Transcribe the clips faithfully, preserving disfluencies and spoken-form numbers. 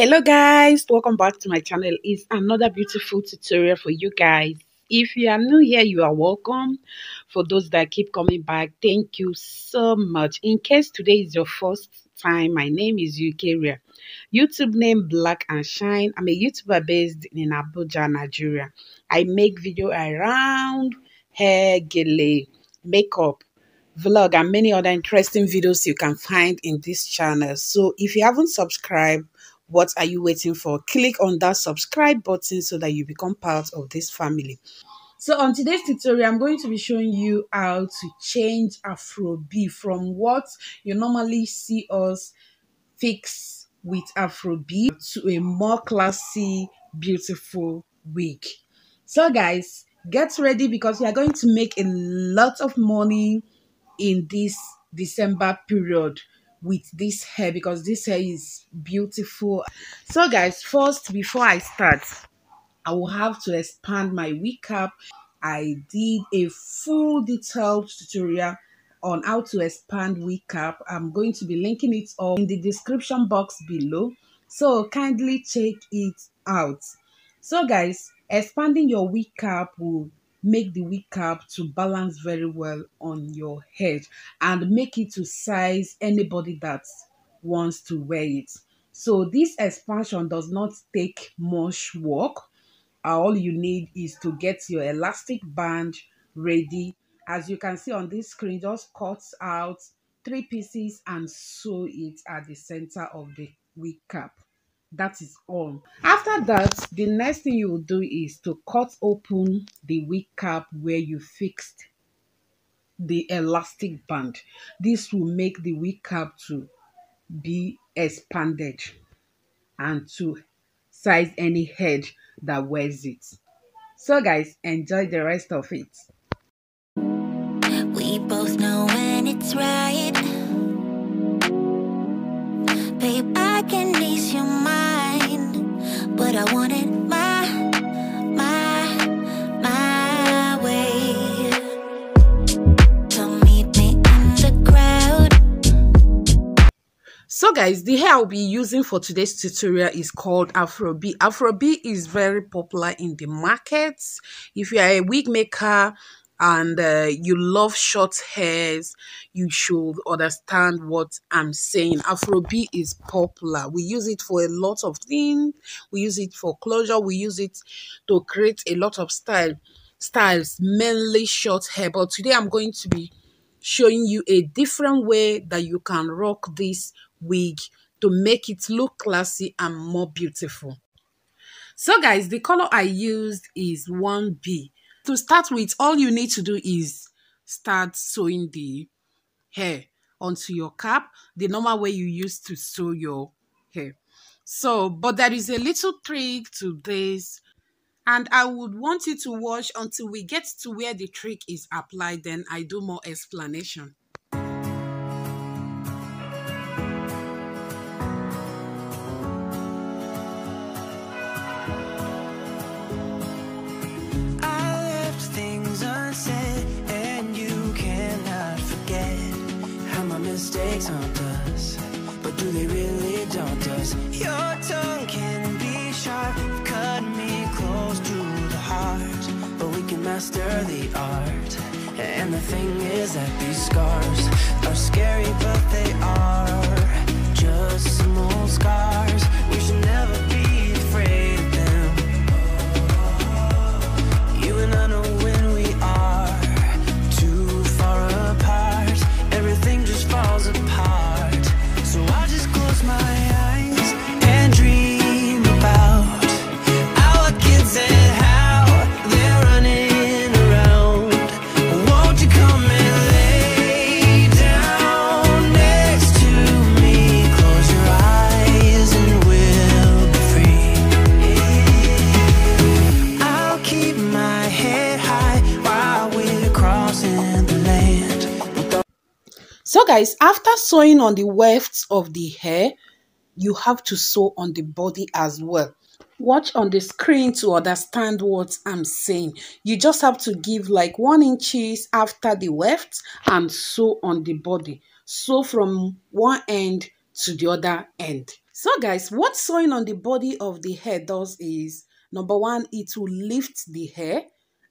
Hello guys, welcome back to my channel. It's another beautiful tutorial for you guys. If you are new here, you are welcome. For those that keep coming back, thank you so much. In case today is your first time, my name is Eukaria, YouTube name Black and Shine. I'm a YouTuber based in Abuja, Nigeria. I make video around hair, gele, makeup, vlog, and many other interesting videos you can find in this channel. So if you haven't subscribed, what are you waiting for? Click on that subscribe button so that you become part of this family. So on today's tutorial, I'm going to be showing you how to change Afro B from what you normally see us fix with Afro B to a more classy, beautiful wig. So guys, get ready because we are going to make a lot of money in this December period with this hair, because this hair is beautiful. So guys, first, before I start, I will have to expand my wig cap. I did a full detailed tutorial on how to expand wig cap. I'm going to be linking it up in the description box below, so kindly check it out. So guys, expanding your wig cap will make the wig cap to balance very well on your head and make it to size anybody that wants to wear it. So this expansion does not take much work. All you need is to get your elastic band ready. As you can see on this screen, just cut out three pieces and sew it at the center of the wig cap. That is all. After that, the next thing you will do is to cut open the wig cap where you fixed the elastic band. This will make the wig cap to be expanded and to size any head that wears it. So guys, enjoy the rest of it. We both know when it's right. Babe, I can ease your mind, but I want it my, my, my way. Come meet me in the crowd. So guys, the hair I'll be using for today's tutorial is called Afro B. Afro B is very popular in the markets. If you are a wig maker and uh, you love short hairs, you should understand what I'm saying. Afro B is popular. We use it for a lot of things. We use it for closure. We use it to create a lot of style styles, mainly short hair. But today I'm going to be showing you a different way that you can rock this wig to make it look classy and more beautiful. So guys, the color I used is one B. To start with, all you need to do is start sewing the hair onto your cap, the normal way you used to sew your hair. So, but there is a little trick to this, and I would want you to watch until we get to where the trick is applied, then I do more explanation. Mistakes haunt us, but do they really daunt us? Your tongue can be sharp, cut me close to the heart, but we can master the art. And the thing is that these scars are scary, but they are just small scars. We should never be afraid of them. You and I know when we are too far apart, everything just falls apart. So I just close my eyes and dream about our kids and how they're running around. Won't you come and lay down next to me? Close your eyes and we'll be free. I'll keep my head high while we're crossing the land. So guys, after sewing on the wefts of the hair, you have to sew on the body as well. Watch on the screen to understand what I'm saying. You just have to give like one inches after the wefts and sew on the body. Sew from one end to the other end. So guys, what sewing on the body of the hair does is, number one, it will lift the hair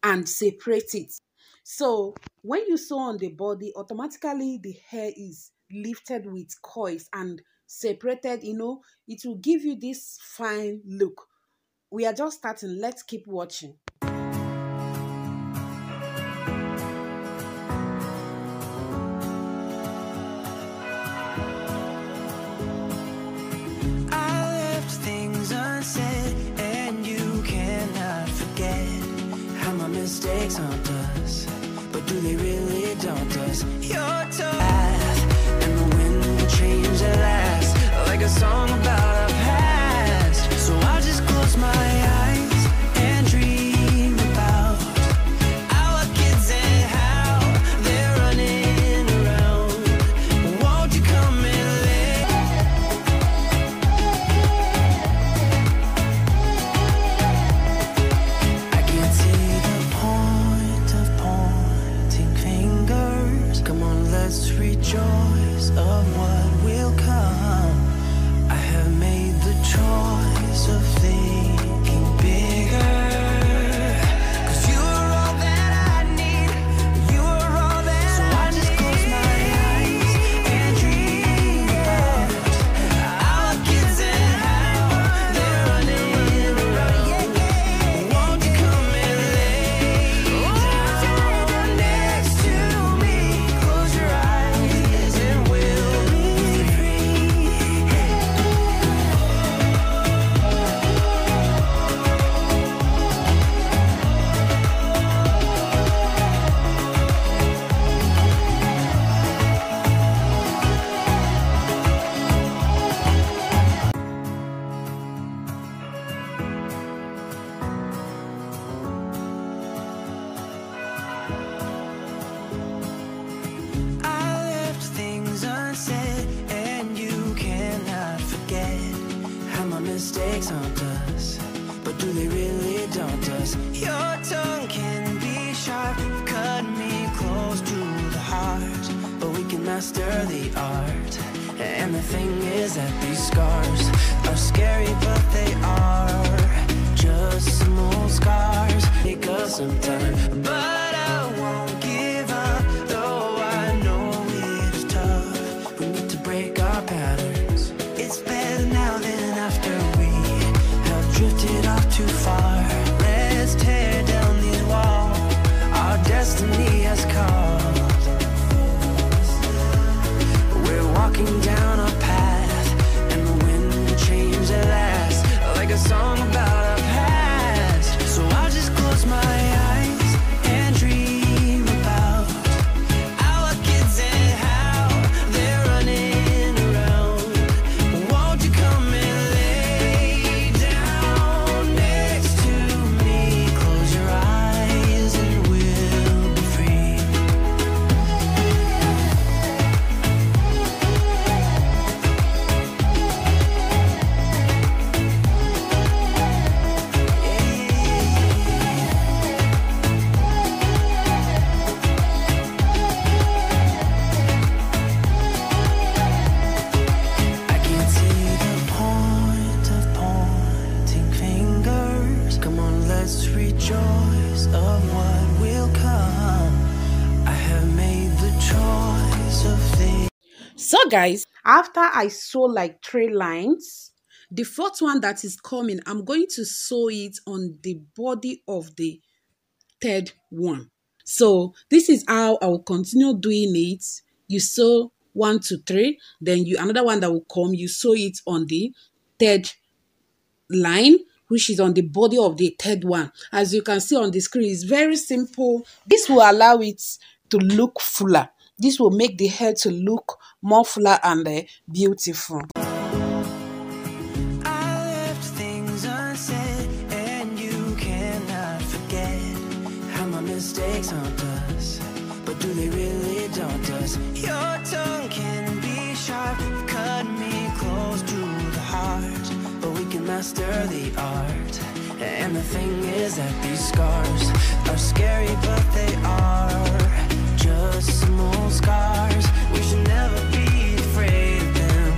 and separate it. So when you sew on the body, automatically the hair is lifted with coils and separated, you know, it will give you this fine look. We are just starting, let's keep watching. Mistakes haunt us, but do they really daunt us? Your path and the wind will change at last, like a song about our past. So I'll just close my eyes and dream about our kids and how they're running around. Won't you come and live? I can't see. Let's rejoice of what will come. I have made the choice of thinking bigger. Mistakes haunt us, but do they really daunt us? Your tongue can be sharp, cut me close to the heart, but we can master the art. And the thing is that these scars are scary, but they are just small scars. Take us some time, but I won't give up, though I know it's tough. We need to break our patterns. It's better now than after. Drifted off too far. Let's tear down these walls. Our destiny has called. We're walking down a path, and the wind will change at last, like a song about our past. So I'll just close my eyes. So guys, after I sew like three lines, the fourth one that is coming, I'm going to sew it on the body of the third one. So this is how I'll continue doing it. You sew one, two, three, then you another one that will come, you sew it on the third line, which is on the body of the third one. As you can see on the screen, it's very simple. This will allow it to look fuller. This will make the hair to look more fuller and uh, beautiful. I left things unsaid, and you cannot forget how my mistakes haunt us, but do they really daunt us? Your tongue can be sharp, cut me close to the heart, but we can master the art. And the thing is that these scars are scary, but they are just small scars. We should never be afraid of them.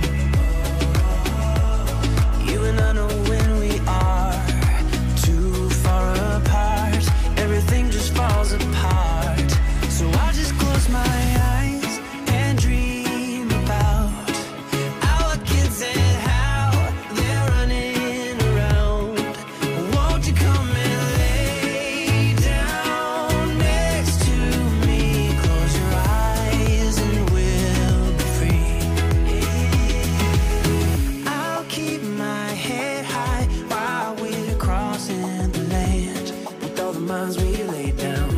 minds we lay down.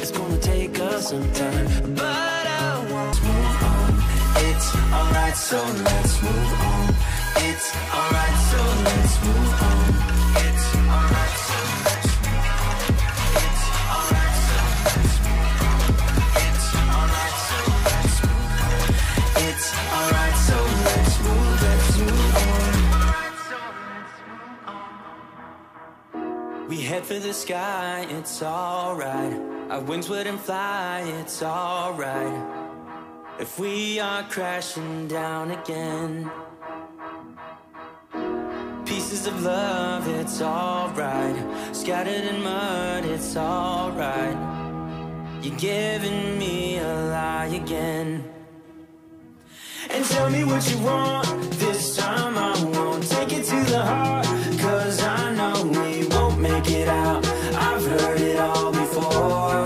It's gonna take us some time, but I want to move on. It's alright, so let's move on. It's alright, so let's move on. It's alright, so let's move on. It's alright, so let's move on. It's alright, so let's move on. It's alright, so let's move, let's move on. We head for the sky, it's alright. Our wings wouldn't fly, it's alright. If we are crashing down again, pieces of love, it's alright. Scattered in mud, it's alright. You're giving me a lie again. And tell me what you want, this time I won't take it to the heart, cause I know we won't make it out. I've heard it all before.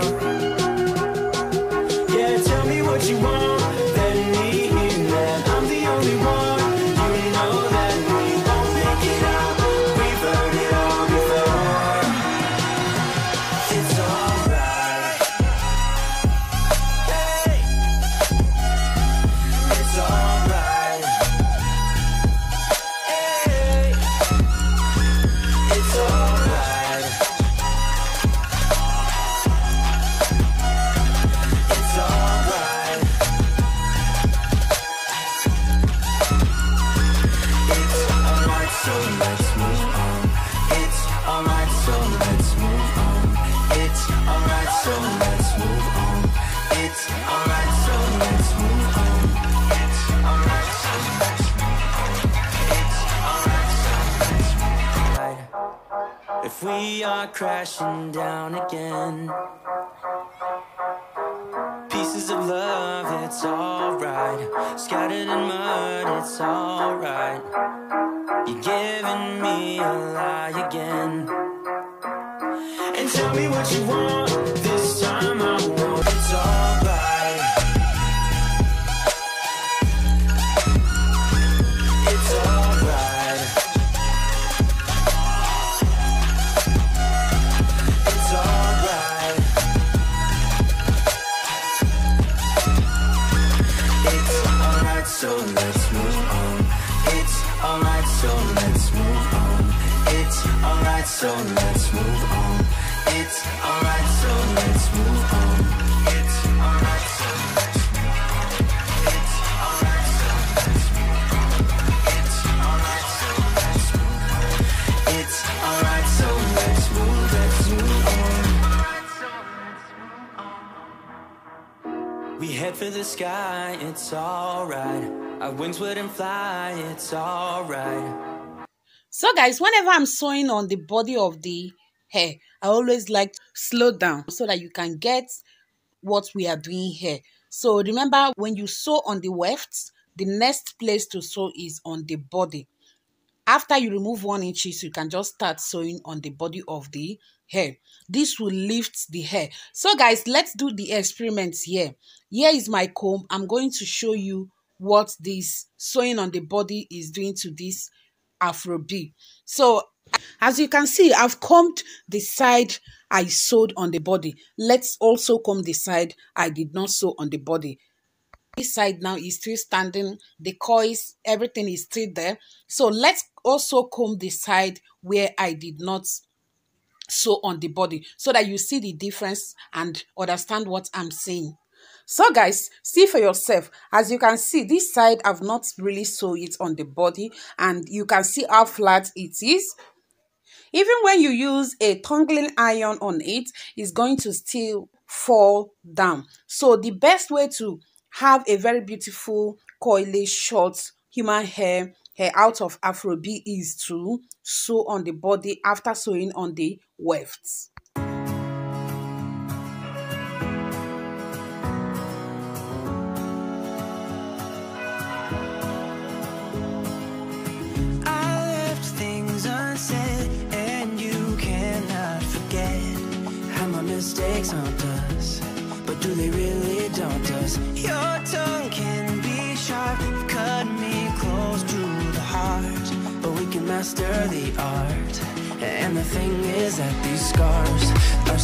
If we are crashing down again, pieces of love, it's alright. Scattered in mud, it's alright. You're giving me a lie again. And tell me what you want, this time I won't. It's alright. So let's move on. It's alright, so let's move on. It's alright, so let's move on. It's alright, so let's move on. It's alright, so let's move on. It's alright, so let's move on. It's alright, so let's move on. It's alright, so let's move, let's move on. We head for the sky, it's alright. Our wings wouldn't fly, it's alright. So guys, whenever I'm sewing on the body of the hair, I always like to slow down so that you can get what we are doing here. So remember, when you sew on the wefts, the next place to sew is on the body. After you remove one inch, you can just start sewing on the body of the hair. This will lift the hair. So guys, let's do the experiments here. Here is my comb. I'm going to show you what this sewing on the body is doing to this Afro B. So as you can see, I've combed the side I sewed on the body. Let's also comb the side I did not sew on the body. This side now is still standing, the coils, everything is still there. So let's also comb the side where I did not sew on the body, so that you see the difference and understand what I'm saying. So guys, see for yourself. As you can see, this side I've not really sewn it on the body, and you can see how flat it is. Even when you use a tungsten iron on it, it's going to still fall down. So the best way to have a very beautiful coily short human hair hair out of Afro B is to sew on the body after sewing on the wefts. Mistakes haunt us, but do they really daunt us? Your tongue can be sharp, you've cut me close to the heart, but we can master the art. And the thing is that these scars are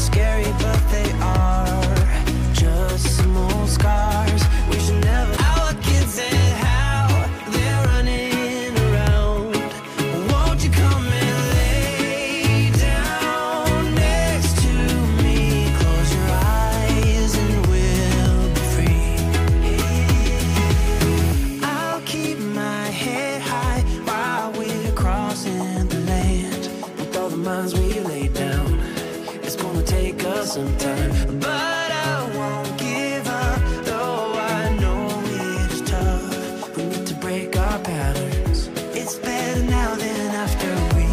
sometimes, but I won't give up, though I know it's tough. We need to break our patterns. It's better now than after we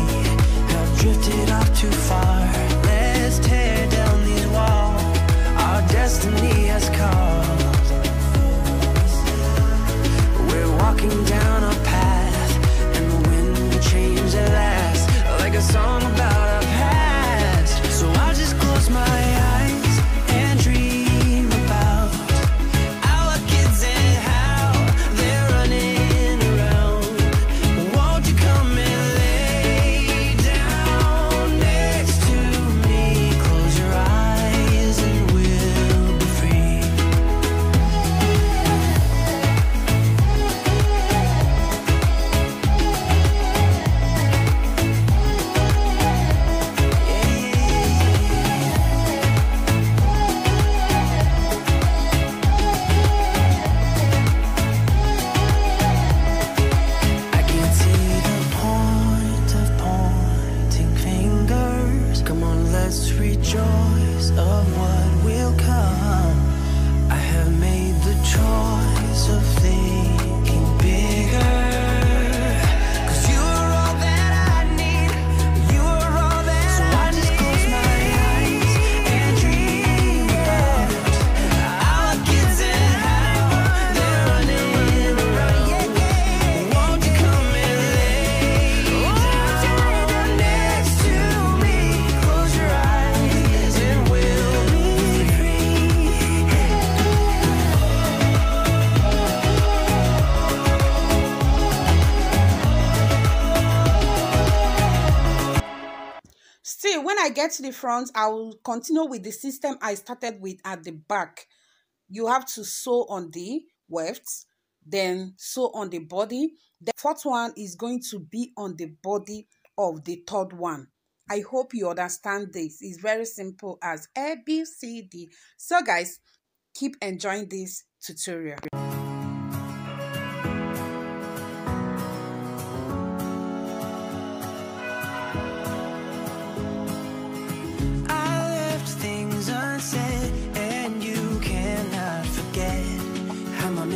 have drifted off too far. Let's tear down these walls our destiny has called. We're walking down a path, and the wind will change at last, like a song about us. My eyes and dream about our kids and how they're running around. Won't you come and lay down next to me? Close your eyes and we'll be free. Get to the front, I will continue with the system I started with at the back. You have to sew on the wefts, then sew on the body. The fourth one is going to be on the body of the third one. I hope you understand this. It's very simple as A, B, C, D. So guys, keep enjoying this tutorial.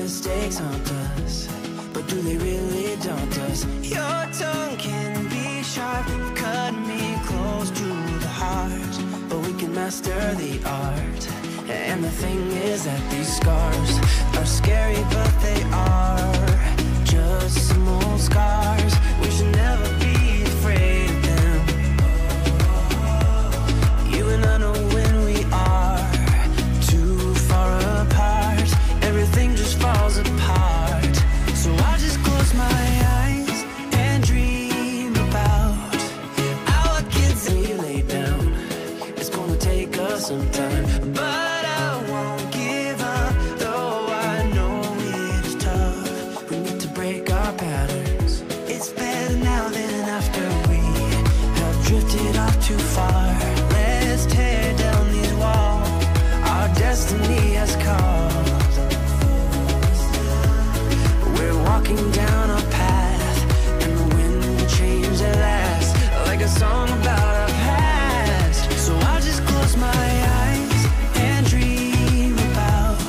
Mistakes haunt us, but do they really daunt us? Your tongue can be sharp, cut me close to the heart, but we can master the art. And the thing is that these scars are scary, but they are just some old scars. We should never be afraid of them. You and I know when we are too far apart, everything just falls apart. So I just close my eyes and dream about our kids. And you lay down, it's gonna take us some time, but I won't give up, though I know it's tough. We need to break our patterns. It's better now than after we have drifted off too far. Let's tear down these walls our destiny has called. Walking down a path, and the wind will change at last, like a song about our past. So I just close my eyes and dream about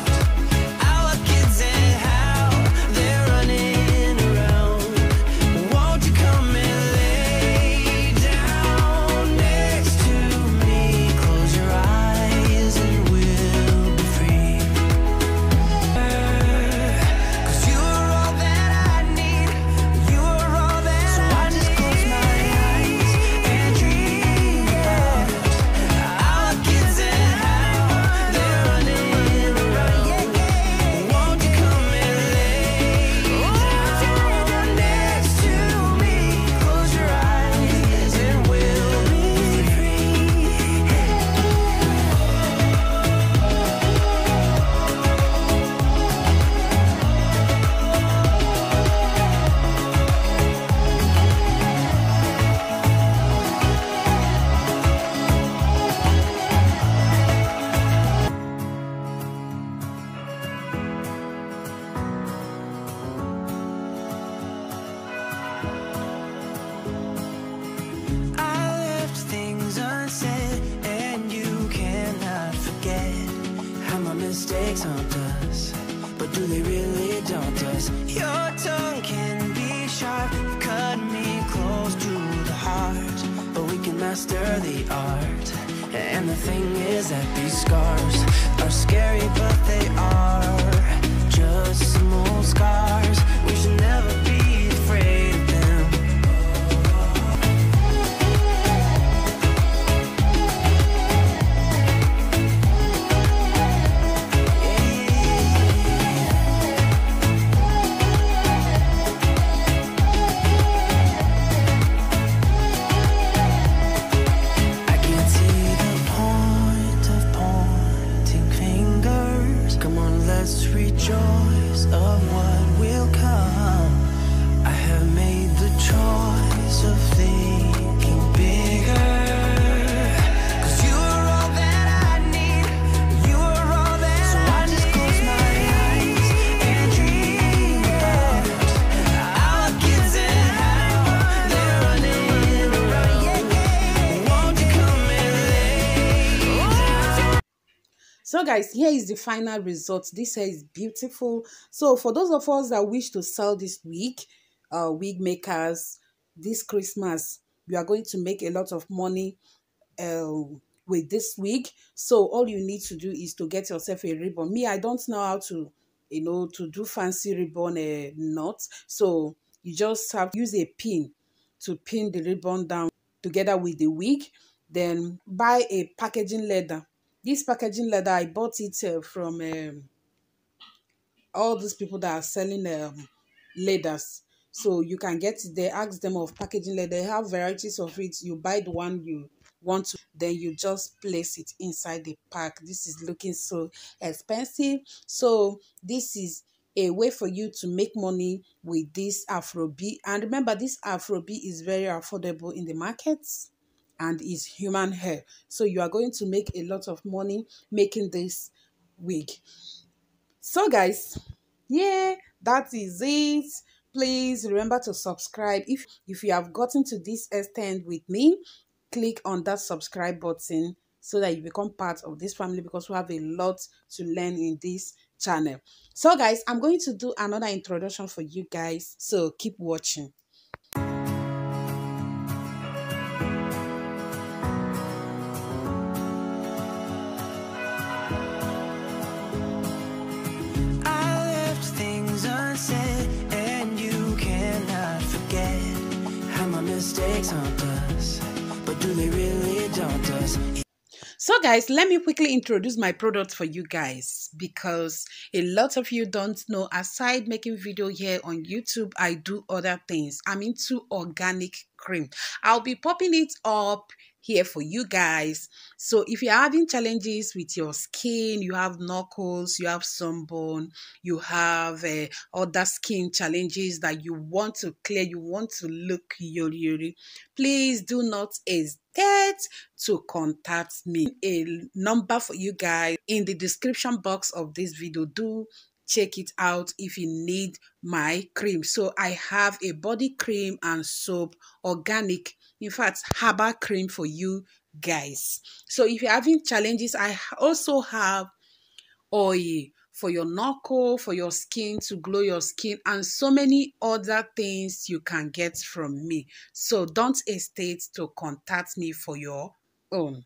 our kids and how they're running around. Won't you come and lay down next to me? Close your eyes and we'll be free. 'Cause you I mistakes haunt us, but do they really daunt us? Your tongue can be sharp, cut me close to the heart, but we can master the art. And the thing is that these scars are scary, but they are just some old scars. We should never be afraid of them. I can't see the point of pointing fingers. Come on, let's rejoice of what will come. I have made the choice of thinking bigger, 'cause you are all that I need. You are all that I need. So I just close my eyes and dream about our kids and how they're running around. Won't you come and lay down? So guys, here is the final result. This hair is beautiful. So for those of us that wish to sell this wig, uh wig makers, this Christmas you are going to make a lot of money uh, with this wig. So all you need to do is to get yourself a ribbon. Me, I don't know how to, you know, to do fancy ribbon uh, knots. So you just have to use a pin to pin the ribbon down together with the wig. Then buy a packaging leather. This packaging leather, I bought it uh, from um, all these people that are selling um, leathers. So you can get it there, ask them of packaging leather. They have varieties of it. You buy the one you want to, then you just place it inside the pack. This is looking so expensive. So this is a way for you to make money with this Afro B. And remember, this Afro B is very affordable in the markets, and is human hair. So you are going to make a lot of money making this wig. So guys, yeah, that is it. Please remember to subscribe. If, if you have gotten to this extent with me, click on that subscribe button so that you become part of this family, because we have a lot to learn in this channel. So guys, I'm going to do another introduction for you guys. So keep watching. Mistakes haunt us, but do they really daunt us? So guys, let me quickly introduce my product for you guys, because a lot of you don't know, aside making video here on YouTube, I do other things. I'm into organic cream. I'll be popping it up here for you guys. So if you're having challenges with your skin, you have knuckles, you have sunburn, you have uh, other skin challenges that you want to clear, you want to look yori yori, please do not hesitate to contact me. A number for you guys in the description box of this video. Do check it out if you need my cream. So I have a body cream and soap, organic, in fact herbal cream for you guys. So if you're having challenges, I also have oil for your knuckle, for your skin, to glow your skin, and so many other things you can get from me. So don't hesitate to contact me for your own.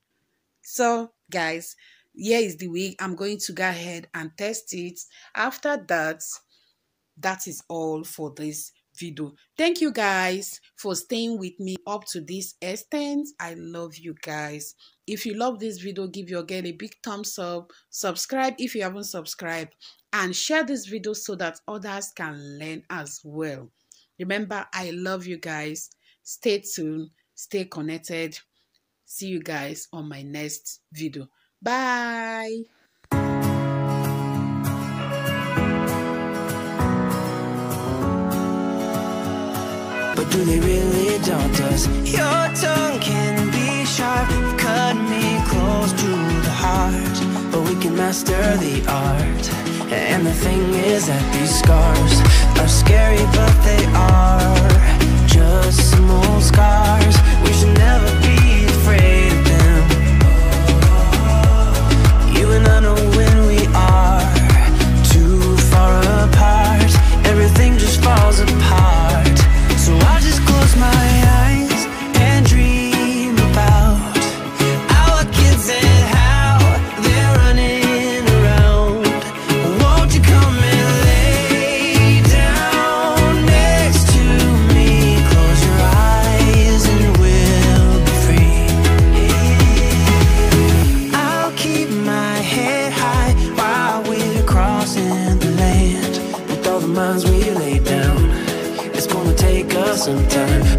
So guys, here is the wig. I'm going to go ahead and test it. After that, that is all for this video. Thank you guys for staying with me up to this extent. I love you guys. If you love this video, give your girl a big thumbs up, subscribe if you haven't subscribed, and share this video so that others can learn as well. Remember, I love you guys. Stay tuned, stay connected. See you guys on my next video. Bye. But do they really daunt us? Your tongue can be sharp, cut me close to the heart, but we can master the art. And the thing is that these scars are scary, but they are just some old scars. We should never be afraid of them. You and I know when we are. sometime.